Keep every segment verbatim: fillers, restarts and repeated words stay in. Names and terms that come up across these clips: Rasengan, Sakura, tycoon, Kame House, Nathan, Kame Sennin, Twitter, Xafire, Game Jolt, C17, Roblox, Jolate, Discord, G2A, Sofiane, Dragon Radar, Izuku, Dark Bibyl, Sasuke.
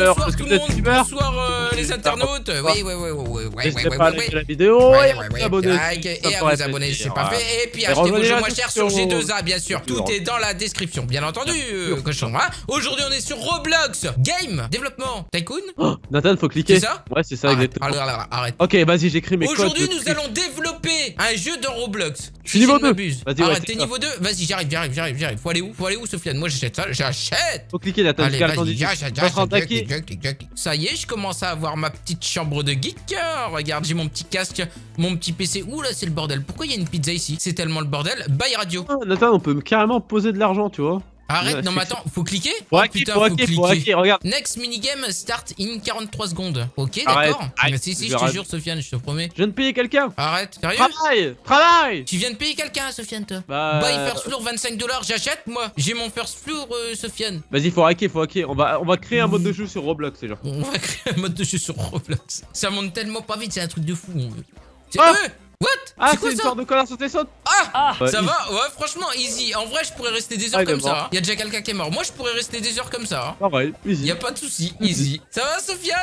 youtubeurs, bonsoir tout le monde, bonsoir euh, les internautes. Oui, oui, oui, oui, oui, oui, oui, oui, oui, oui. La vidéo, ouais, ouais, ouais, abonner, like, et à vous abonner, c'est parfait. Voilà. Et puis achetez vos jeux moins chers sur G deux A, bien sûr. Tout est dans la description, bien entendu, euh, cochon. Hein. Aujourd'hui, on est sur Roblox, game, développement, tycoon. Oh, Nathan, faut cliquer. C'est ça? Ouais, c'est ça, arrête, exactement. Arrête, arrête, arrête. Ok, vas-y, j'écris mes codes. Aujourd'hui, nous allons développer un jeu dans Roblox. Je suis niveau deux. Arrête, t'es niveau deux. Vas-y, j'arrive, j'arrive, j'arrive, j'arrive. Faut aller où? Faut aller où, Sofiane? Moi, j'achète ça, j'achète. Faut cliquer, Nathan. Ça y est, je commence à avoir ma petite chambre de geek. Regarde, j'ai mon petit casque, mon petit P C. Ouh là, c'est le bordel. Pourquoi il y a une pizza ici? C'est tellement le bordel. Bye radio. Ah, Nathan, on peut carrément poser de l'argent, tu vois. Arrête, ouais, non mais attends, faut cliquer. Faut oh, hacker, putain, faut, faut hacker, cliquer. Faut hacker, regarde. Next minigame start in quarante-trois secondes. Ok, d'accord. Mais si, si, je te jure, Sofiane, je te promets. Je viens de payer quelqu'un. Arrête, sérieux? Travaille, travaille. Tu viens de payer quelqu'un, Sofiane, toi? Bah. Buy first floor, vingt-cinq dollars, j'achète, moi. J'ai mon first floor, euh, Sofiane. Vas-y, faut hacker, faut hacker. On va, on va créer un mode de jeu sur Roblox, déjà. On va créer un mode de jeu sur Roblox. Ça monte tellement pas vite, c'est un truc de fou. C'est ah. eux What? Ah, c'est une sorte de colère sur tes sautes. Ah, ah. Ça bah, va? Ouais, franchement, easy. En vrai, je pourrais rester des heures ah, comme ça. Il hein. y a déjà quelqu'un qui est mort. Moi, je pourrais rester des heures comme ça. Ah ouais, easy. Y a pas de souci, easy. Ça va, Sofiane?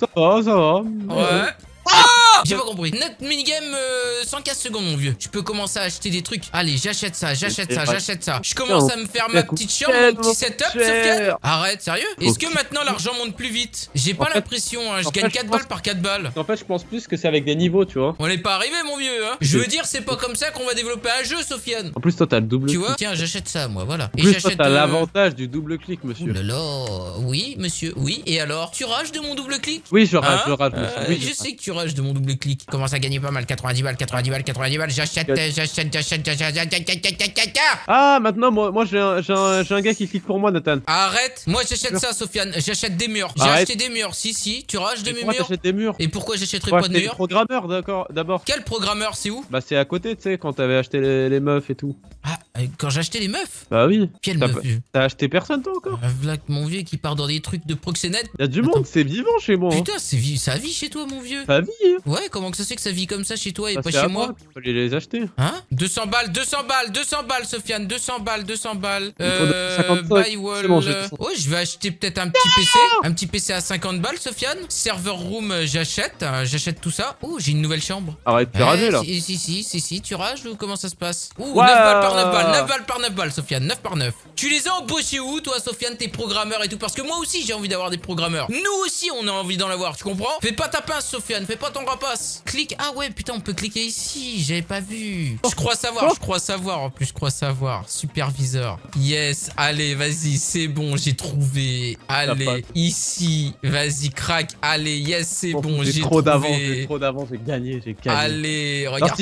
Ça va, ça va. Ouais. Ah, j'ai pas compris. Notre minigame euh, cent quinze secondes, mon vieux. Tu peux commencer à acheter des trucs. Allez, j'achète ça, j'achète ça, j'achète ça. Je commence à me faire ma petite chambre, mon petit setup, Sofiane. Arrête, sérieux? Est-ce que maintenant l'argent monte plus vite? J'ai pas la pression, hein. Je gagne quatre balles par quatre balles. En fait, je pense plus que c'est avec des niveaux, tu vois. On n'est pas arrivé, mon vieux, hein. Je veux dire, c'est pas comme ça qu'on va développer un jeu, Sofiane. En plus, toi, t'as le double clic. Tu vois? Tiens, j'achète ça, moi, voilà. Et j'achète. T'as l'avantage du double clic, monsieur. Oh là là. Oui, monsieur, oui. Et alors? Tu rages de mon double clic? Oui, je rage, je rage. Je sais que tu rush de mon double clic. Commence à gagner pas mal. Quatre-vingt-dix balles, quatre-vingt-dix balles, quatre-vingt-dix balles. J'achète, j'achète, j'achète, j'achète. Ah, maintenant moi, moi j'ai un, un, un gars qui clique pour moi, Nathan. Arrête. Moi j'achète ça, Sofiane. J'achète des murs. J'ai acheté des murs. Si, si, tu rages de mes murs. J'achète des murs. Et pourquoi j'achèterais pas de murs? Programmeur, d'accord, d'abord. Quel programmeur? C'est où? Bah c'est à côté, tu sais, quand t'avais acheté les, les meufs et tout. Ah, quand j'ai acheté les meufs? Bah oui. Quel meuf? T'as acheté personne toi encore? Black, mon vieux, qui part dans des trucs de proxénète. Y'a du monde, c'est vivant chez moi. Putain, c'est ça vit chez toi, mon vieux. Vie, hein. Ouais, comment que ça c'est que ça vit comme ça chez toi et ça, pas chez moi? Il fallait les acheter. Hein? deux cents balles, deux cents balles, deux cents balles, Sofiane, deux cents balles, deux cents balles. Euh. cinquante-cinq. Buy bon, oh, je vais acheter peut-être un petit P C. Un petit P C à cinquante balles, Sofiane. Server room, j'achète. J'achète tout ça. Oh, j'ai une nouvelle chambre. Arrête de rager là. Si, si, si, si, si, tu rages ou comment ça se passe? Ouh, wow. neuf balles par neuf balles, neuf balles par neuf balles, Sofiane, neuf par neuf. Tu les as embauchés où, toi, Sofiane, tes programmeurs et tout? Parce que moi aussi, j'ai envie d'avoir des programmeurs. Nous aussi, on a envie d'en avoir, tu comprends? Fais pas ta pince, Sofiane. Fais pas ton rapace. Clique. Ah ouais, putain, on peut cliquer ici. J'avais pas vu. Je crois savoir. Je crois savoir. En plus, je crois savoir. Superviseur. Yes. Allez, vas-y. C'est bon. J'ai trouvé. Allez. Ici. Vas-y, crack. Allez. Yes, c'est bon. J'ai trop d'avance. J'ai trop d'avance. J'ai gagné. J'ai gagné. Allez. Regarde.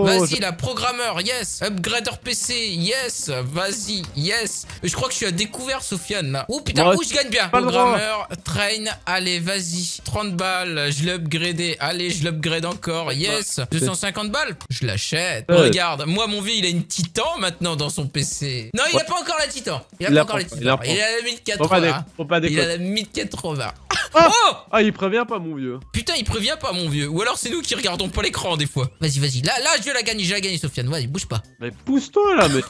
Vas-y, la programmeur. Yes. Upgrader P C. Yes. Vas-y. Yes. Je crois que je suis à découvert, Sofiane, là. Oh putain. Oh, je gagne bien. Programmeur. Train. Allez, vas-y. trente balles. Je l'ai upgradé. Allez, je l'upgrade encore. Yes. deux cent cinquante balles. Je l'achète. Ouais. Regarde. Moi, mon vieux, il a une Titan maintenant dans son P C. Non, il ouais. a pas encore la Titan. Il a il pas encore la Titan. Il a, il a la mille quatre-vingts. Faut pas déconner. Il a la mille quatre-vingts. Ah, oh ah, il prévient pas, mon vieux. Putain, il prévient pas, mon vieux. Ou alors, c'est nous qui regardons pas l'écran des fois. Vas-y, vas-y. Là, là, je vais la gagner. Je vais la gagner, Sofiane. Vas-y, bouge pas. Mais pousse-toi là, mais.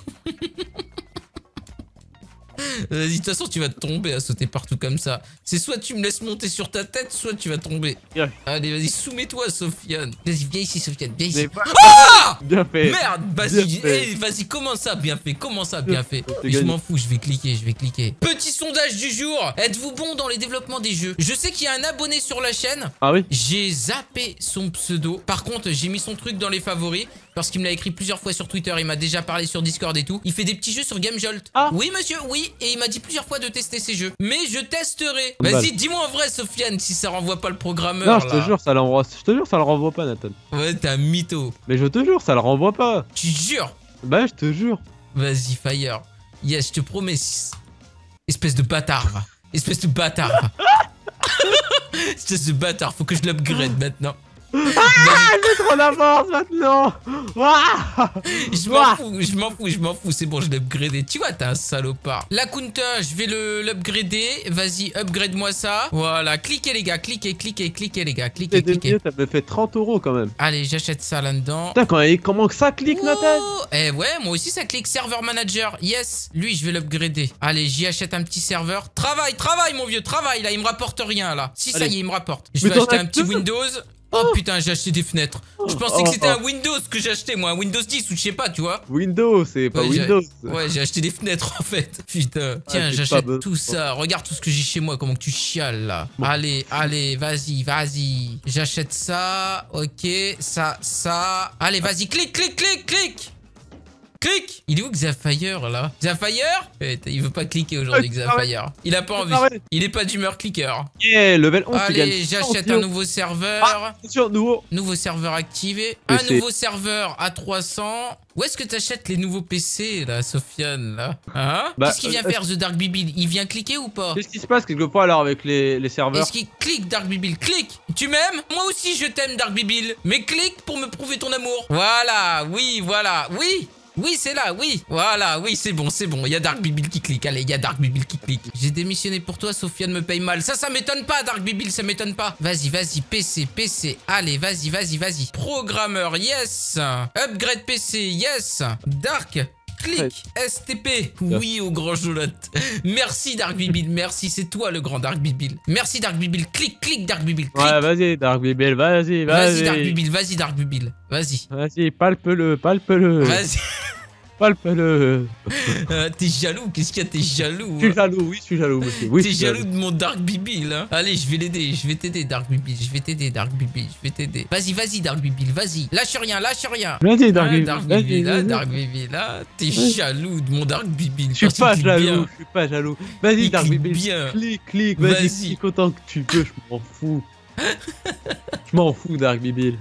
Vas-y, de toute façon, tu vas tomber à sauter partout comme ça. C'est soit tu me laisses monter sur ta tête, soit tu vas tomber. Yeah. Allez, vas-y, soumets-toi, Sofiane. Vas-y, viens ici, Sofiane, viens ici. Pas... Ah bien fait. Merde, vas-y, hey, vas-y, comment ça, bien fait, comment ça, bien fait. Je m'en fous, je vais cliquer, je vais cliquer. Petit sondage du jour. Êtes-vous bon dans les développements des jeux? Je sais qu'il y a un abonné sur la chaîne. Ah oui? J'ai zappé son pseudo. Par contre, j'ai mis son truc dans les favoris. Parce qu'il me l'a écrit plusieurs fois sur Twitter, il m'a déjà parlé sur Discord et tout. Il fait des petits jeux sur Game Jolt. Ah. Oui, monsieur, oui. Et il m'a dit plusieurs fois de tester ces jeux. Mais je testerai. Vas-y, dis-moi en vrai, Sofiane, si ça renvoie pas le programmeur. Non, je te là. jure, ça le renvoie. Je te jure, ça le renvoie pas, Nathan. Ouais, t'es un mytho. Mais je te jure, ça le renvoie pas. Tu jures? Bah, je te jure. Vas-y, Fire. Yes, je te promets. Espèce de bâtard. Espèce de bâtard. Espèce de bâtard. Faut que je l'upgrade maintenant. Ah, j'ai trop d'avance maintenant. Ah, je m'en ah. fous, je m'en fous, je m'en fous. C'est bon, je l'ai upgradé. Tu vois, t'es un salopard. La counter, je vais l'upgrader. Vas-y, upgrade-moi ça. Voilà, cliquez les gars, cliquez, cliquez, cliquez les gars, cliquez, cliquez. Minutes, ça me fait trente euros quand même. Allez, j'achète ça là-dedans. Putain, quand il comment que ça clique, Nathan? Eh ouais, moi aussi ça clique. Serveur manager, yes. Lui, je vais l'upgrader. Allez, j'y achète un petit serveur. Travail, travail, mon vieux, travail. Là, il me rapporte rien là. Si, allez. Ça y est, il me rapporte. Je vais acheter un petit Windows. Oh putain, j'ai acheté des fenêtres. Je pensais oh, que c'était oh. un Windows que j'ai acheté, moi. Un Windows dix ou je sais pas, tu vois. Windows, c'est pas ouais, Windows. Ouais, j'ai acheté des fenêtres en fait. Putain. Tiens, ah, j'achète tout bon. ça. Regarde tout ce que j'ai chez moi, comment que tu chiales là. Bon. Allez, allez, vas-y, vas-y. J'achète ça. Ok, ça, ça. Allez, vas-y, clique, clique, clique, clique. Clique. Il est où Xafire là? Xafire? Il veut pas cliquer aujourd'hui, Xafire. Il a pas envie. Il est pas d'humeur clicker. Yeah, level onze. Allez, j'achète un nouveau serveur. Ah, sûr, nouveau. nouveau serveur activé. Un nouveau serveur à trois cents. Où est-ce que t'achètes les nouveaux P C là, Sofiane là? Hein? bah, Qu'est-ce qu'il vient euh, faire, The Dark Bibyl? Il vient cliquer ou pas? Qu'est-ce qui se passe quelquefois alors avec les, les serveurs? Est-ce qu'il clique, Dark Bibyl? Clique. Tu m'aimes? Moi aussi je t'aime, Dark Bibyl. Mais clique pour me prouver ton amour. Voilà, oui, voilà, oui. Oui, c'est là, oui. Voilà, oui, c'est bon, c'est bon. Il y a Dark Bibyl qui clique. Allez, il y a Dark Bibyl qui clique. J'ai démissionné pour toi, Sofiane me paye mal. Ça, ça m'étonne pas, Dark Bibyl, ça m'étonne pas. Vas-y, vas-y, P C, P C. Allez, vas-y, vas-y, vas-y. Programmeur, yes. Upgrade P C, yes. Dark. Clique, S T P. Oui au grand Jolate. Merci Dark Bibyl, merci, c'est toi le grand Dark Bibyl. Merci Dark Bibyl, clique, clique Dark Bibyl, clique. Ouais, vas-y Dark Bibyl, vas-y, vas-y. Vas-y Dark Bibyl, vas-y Dark Bibyl, vas-y. Vas-y, palpe-le, palpe-le. Vas-y. Palpe-le. euh, T'es jaloux, qu'est-ce qu'il y a, t'es jaloux? Je suis jaloux, oui, je suis jaloux, monsieur. Oui, t'es jaloux, jaloux de mon Dark Bibyl, hein. Allez, je vais l'aider, je vais t'aider, Dark Bibyl, je vais t'aider, Dark Bibyl, je vais t'aider. Vas-y, vas-y, Dark Bibyl, vas-y. Lâche rien, lâche rien. Vas-y, Dark Bibyl. Dark Bibyl, là, Dark Bibyl, là. T'es jaloux de mon Dark Bibyl. Je suis pas jaloux, je suis pas jaloux. Vas-y, Dark Bibyl. Clique, clique, vas-y, clique autant que tu peux, je m'en fous. Je m'en fous, Dark Bibyl.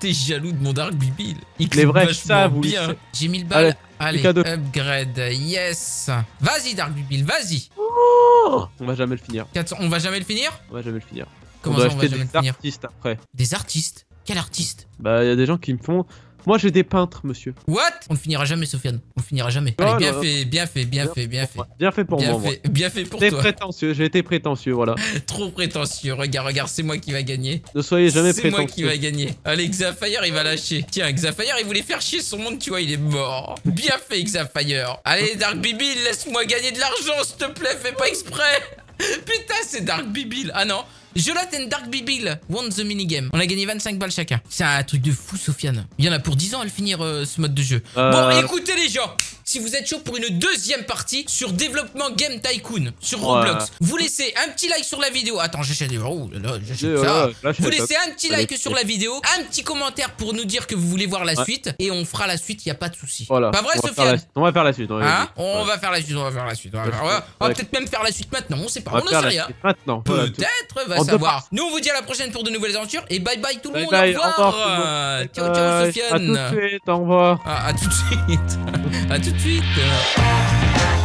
T'es jaloux de mon Dark Bibyl. Il clique vachement bien. J'ai mille balles. Allez, upgrade. Yes. Vas-y, Dark Bibyl, vas-y. Oh, on va jamais le finir. On va jamais le finir On va jamais le finir. Comment on ça, on va jamais le finir? Des artistes après. Des artistes? Quel artiste? Bah, il y a des gens qui me font... Moi, j'ai des peintres, monsieur. What? On ne finira jamais, Sofiane. On ne finira jamais. Allez, bien fait, bien fait, bien fait, bien fait. Bien fait pour moi. Bien fait pour toi. T'es prétentieux, j'ai été prétentieux, voilà. Trop prétentieux. Regarde, regarde, c'est moi qui va gagner. Ne soyez jamais prétentieux. C'est moi qui va gagner. Allez, Xafire, il va lâcher. Tiens, Xafire, il voulait faire chier son monde, tu vois, il est mort. Bien fait, Xafire. Allez, Dark Bibyl, laisse-moi gagner de l'argent, s'il te plaît, fais pas exprès. Putain, c'est Dark Bibyl. Ah non. Jolate and Dark Bibyl won the minigame. On a gagné vingt-cinq balles chacun. C'est un truc de fou, Sofiane. Il y en a pour dix ans à le finir, euh, ce mode de jeu. Euh... Bon, écoutez les gens, si vous êtes chaud pour une deuxième partie sur développement Game Tycoon sur Roblox, ouais. vous laissez un petit like sur la vidéo. Attends, j'achète oh, ça. Ouais, là, vous laissez un petit like Allez. sur la vidéo, un petit commentaire pour nous dire que vous voulez voir la ouais. suite et on fera la suite, il n'y a pas de souci. Voilà. Pas vrai, Sofiane? On va faire la suite. On va, hein? on ouais. va faire la suite, on va faire la suite. On va, faire... ouais. va ouais. peut-être même faire la suite maintenant, on sait pas. On, on ne sait rien. Peut-être, va savoir. Nous, on vous dit à la prochaine pour de nouvelles aventures et bye bye tout le bye monde. Bye. Au revoir. Au revoir. Ciao, ciao, Sofiane. À tout de suite, au revoir. À tout de suite. À tout de suite.